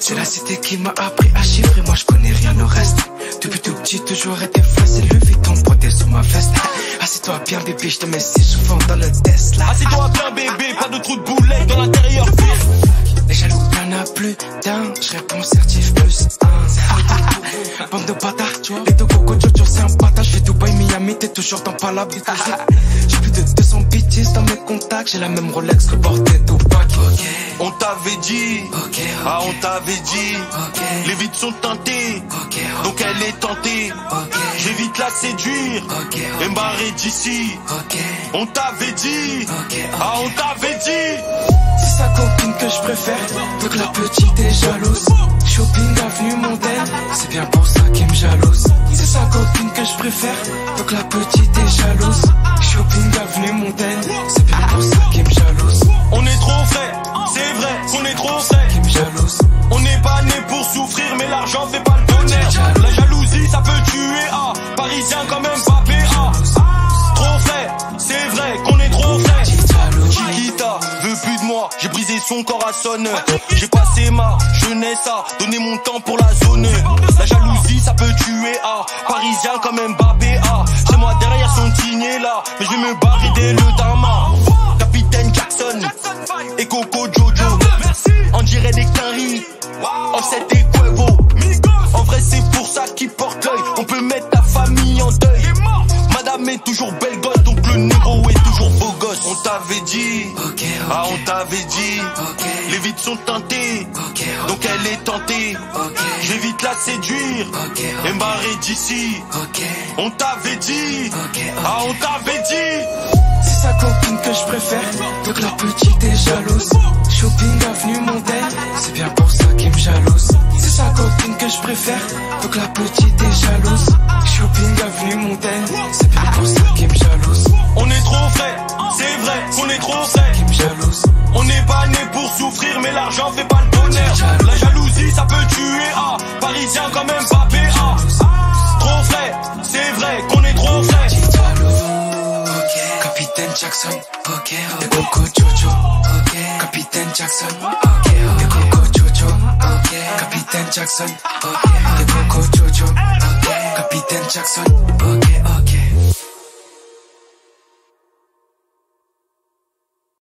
c'est la cité qui m'a appris à chiffrer. Moi je connais rien au reste. Depuis tout petit toujours été facile. Le Vuitton brodé sous ma veste. Assieds-toi bien bébé, je te mets si souvent dans le Tesla. Assieds-toi bien bébé, pas de trou de boulet dans l'intérieur. Les jaloux y'en a plus d'un. Je réponds certif plus un. Bande de bâtards. Les deux Coco Jojo c'est un bâtard. Je fais Dubaï, Miami, t'es toujours dans Palabi. J'ai plus de 200 bitches dans mes contacts. J'ai la même Rolex que portait Tupac. On t'avait dit, okay, ah on t'avait dit, okay, les vides sont teintées, okay, okay, donc elle est tentée, okay, j'évite la séduire, okay, okay, et m'barrer d'ici, okay, on t'avait dit, okay, okay, ah on t'avait dit, c'est sa copine que je préfère, donc la petite est jalouse, shopping avenue Montaigne, c'est bien pour ça qu'elle me jalouse, c'est sa copine que je préfère, donc la petite est jalouse, shopping avenue Montaigne, c'est bien pour ça qu'elle me jalouse, on est trop frais. C'est vrai qu'on est trop sec. On n'est pas né pour souffrir, mais l'argent fait pas le bonheur. La jalousie ça peut tuer, ah, parisien comme Mbappé, ah, trop frais, c'est vrai qu'on est trop frais. Chiquita veut plus de moi, j'ai brisé son corps à sonneur. J'ai passé ma jeunesse à donner mon temps pour la zone. La jalousie ça peut tuer, ah, parisien comme Mbappé, ah, c'est moi derrière son tigné là, mais je vais me barrer dès le dama. Capitaine Jackson et Coco Jojo, on dirait des caries, Offset et Quavo. En vrai c'est pour ça qu'ils portent l'œil, on peut mettre la famille en deuil. Madame est toujours belle gosse, donc le négro est toujours beau gosse. On t'avait dit, okay, ah on t'avait dit, okay, les vides sont teintées, okay, donc elle est tentée, okay, j'évite la séduire, okay, et m'barrer d'ici, okay, on t'avait dit, okay, ah on t'avait dit. C'est sa copine que je préfère, donc la petite est jalouse. Shopping avenue Montaigne, c'est bien pour ça qu'elle me jalouse. C'est sa copine que je préfère, donc la petite est jalouse. Shopping avenue Montaigne, c'est bien pour ça qu'elle me jalouse. On est trop frais, c'est vrai qu'on est trop frais. On n'est pas né pour souffrir, mais l'argent fait pas le bonheur. La jalousie ça peut tuer, ah, parisien quand même Mbappé, ah, trop frais, c'est vrai qu'on est trop frais. Capitaine Jackson, ok, des Coco Jojo, ok, Capitaine Jackson, ok, des Coco Jojo, ok, Capitaine Jackson, ok, des Coco Jojo, ok, Capitaine Jackson, ok, ok.